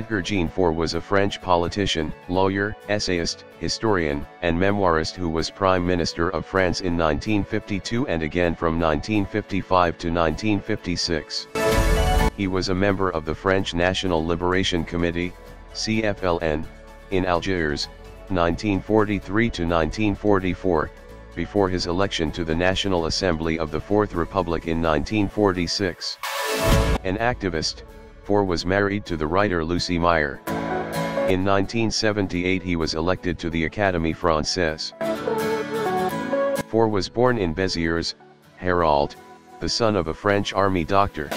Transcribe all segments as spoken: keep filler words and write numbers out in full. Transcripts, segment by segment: Edgar Jean Faure was a French politician, lawyer, essayist, historian, and memoirist who was Prime Minister of France in nineteen fifty-two and again from nineteen fifty-five to nineteen fifty-six. He was a member of the French National Liberation Committee, C F L N, in Algiers, nineteen forty-three to nineteen forty-four, before his election to the National Assembly of the Fourth Republic in nineteen forty-six. An activist, Faure was married to the writer Lucie Meyer. In nineteen seventy-eight he was elected to the Académie Française. Faure was born in Béziers, Hérault, the son of a French army doctor.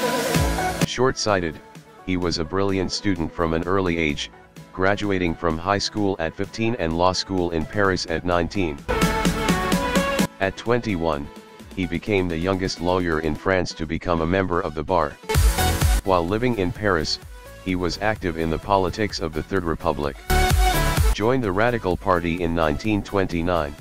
Short-sighted, he was a brilliant student from an early age, graduating from high school at fifteen and law school in Paris at nineteen. At twenty-one, he became the youngest lawyer in France to become a member of the bar. While living in Paris, he was active in the politics of the Third Republic. Joined the Radical Party in nineteen twenty-nine.